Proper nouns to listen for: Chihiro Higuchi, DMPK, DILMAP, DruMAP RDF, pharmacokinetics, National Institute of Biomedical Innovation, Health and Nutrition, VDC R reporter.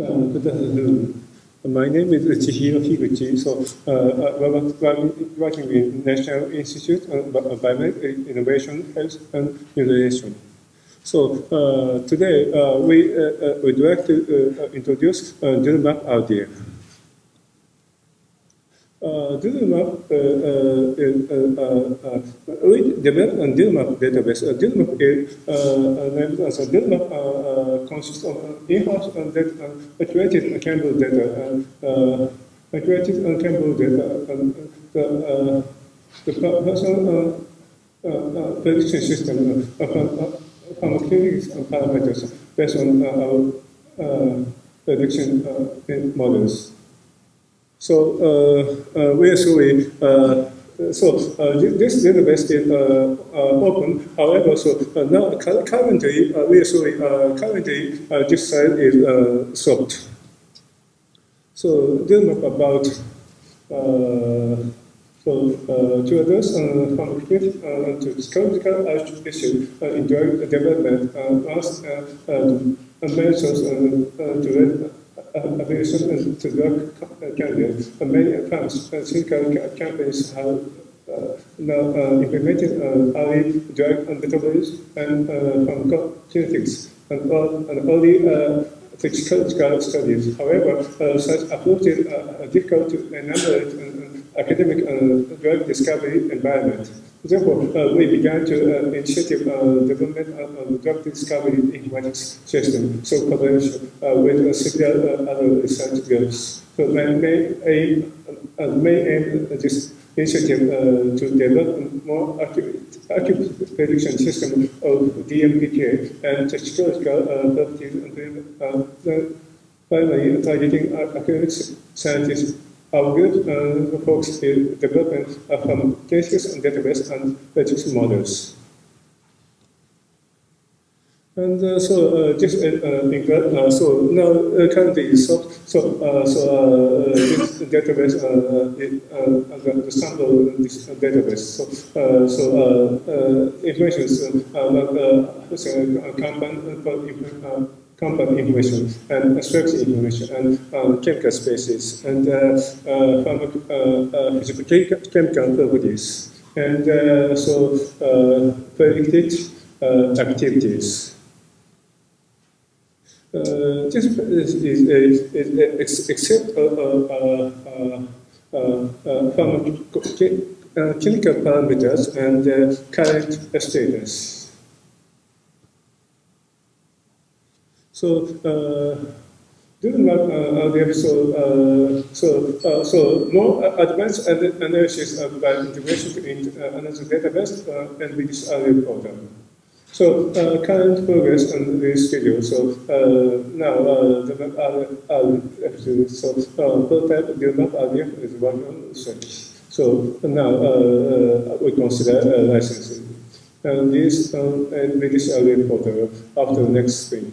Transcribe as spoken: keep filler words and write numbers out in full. Uh, but, uh, my name is Chihiro Higuchi, so uh, I was working with National Institute of Biomedical Innovation, Health and Nutrition. So uh, today uh, we uh, uh, would like to uh, introduce uh, DruMAP R D F. Uh, DruMAP, uh, uh, uh, uh, uh, we developed a DruMAP database. Uh, DruMAP is uh, named as a DruMAP uh, uh, consists of in-house and accurate uh, Campbell data, uh, accurate and Campbell data, and the, uh, the personal uh, uh, uh, prediction system uh, from, uh, from clinics and parameters based on uh, our uh, prediction uh, models. So uh, uh, we actually uh, so uh, this database is uh, uh, open. However, so uh, now currently uh, we actually uh, currently uh, this site is uh, stopped. So DILMAP about uh, so uh, to address uh, from clinical uh, to clinical issue uh, in drug development uh, last uh, uh, measures uh, uh, to read. Aviation and to drug candidates, and many advanced clinical campaigns have uh, now uh, implemented uh, early drug and metabolism and pharmacokinetics uh, and, and early uh, physiological studies. However, uh, such approaches are difficult to enumerate in academic uh, drug discovery environment. Therefore, uh, we began to uh, initiative uh, development of drug discovery in humanities system, so collaboration uh, with uh, several uh, other research groups. So my main aim, uh, main aim of this initiative uh, to develop more accurate, accurate prediction system of D M P K and technological uh, properties and uh, primary targeting accurate scientists. Our group uh, focuses on development of pharmacokinetics and database and prediction models. And uh, so uh, this uh, uh, so now uh, currently so so uh, so uh, this database uh, it, uh, the sample this database so uh, so uh, uh, information uh, uh, so compound. Compound information and structure information and um, chemical spaces and uh, uh, pharmac uh, uh, chemical properties and uh, so uh, predicted uh, activities. Uh, this is, is, is, is except uh, uh, uh, uh, uh, pharmacochemical parameters and uh, current status. So, uh, DruMAP uh, R D F, so, uh, so, uh, so more advanced analysis uh, by integration into uh, another database uh, and V D C R reporter. So, uh, current progress on this schedule. So, uh, now uh, DruMAP R D F, so uh, prototype DruMAP R D F is working on research. So, now uh, uh, we consider uh, licensing. And this um, and V D C R reporter after next spring.